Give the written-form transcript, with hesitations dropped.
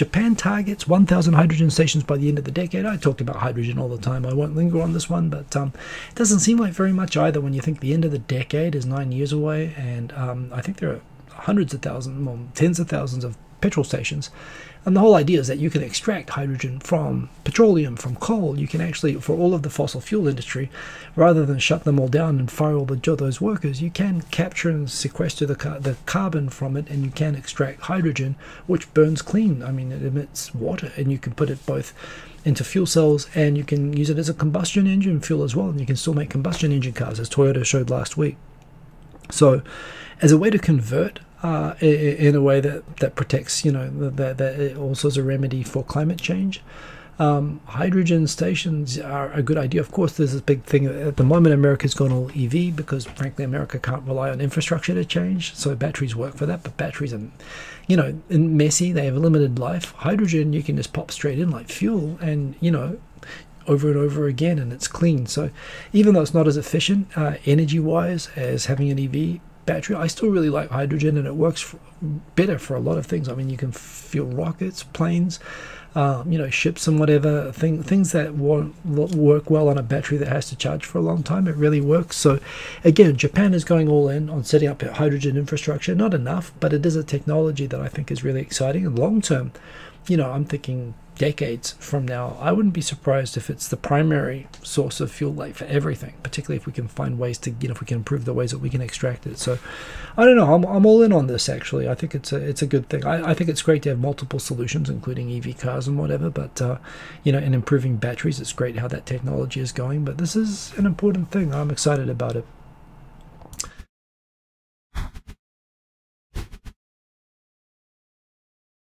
Japan targets 1,000 hydrogen stations by the end of the decade. I talked about hydrogen all the time. I won't linger on this one, but it doesn't seem like very much either when you think the end of the decade is 9 years away, and I think there are hundreds of thousands, well, tens of thousands of petrol stations. And the whole idea is that you can extract hydrogen from petroleum, from coal. You can actually, for all of the fossil fuel industry, rather than shut them all down and fire all those workers, you can capture and sequester the carbon from it, and you can extract hydrogen, which burns clean. I mean, it emits water, and you can put it both into fuel cells, and you can use it as a combustion engine fuel as well, and you can still make combustion engine cars, as Toyota showed last week. So, as a way to convert in a way that protects, you know, that it also is a remedy for climate change. Hydrogen stations are a good idea. Of course, there's this big thing at the moment. America's gone all EV because, frankly, America can't rely on infrastructure to change. So batteries work for that, but batteries are, you know, messy. They have a limited life. Hydrogen, you can just pop straight in like fuel, and, you know, over and over again, and it's clean. So even though it's not as efficient energy-wise as having an EV battery, I still really like hydrogen, and it works better for a lot of things. I mean, you can fuel rockets, planes, you know, ships and whatever, things that work well on a battery that has to charge for a long time. It really works. So again, Japan is going all in on setting up hydrogen infrastructure. Not enough, but it is a technology that I think is really exciting, and long term, you know, I'm thinking decades from now, I wouldn't be surprised if it's the primary source of fuel, like for everything, particularly if we can find ways to, you know, if we can improve the ways that we can extract it. So I don't know, I'm all in on this, actually. I think it's a good thing. I think it's great to have multiple solutions, including EV cars and whatever, but you know, in improving batteries, it's great how that technology is going, but this is an important thing. I'm excited about it.